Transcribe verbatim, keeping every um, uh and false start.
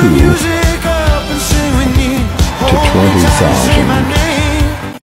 tool to try to massage and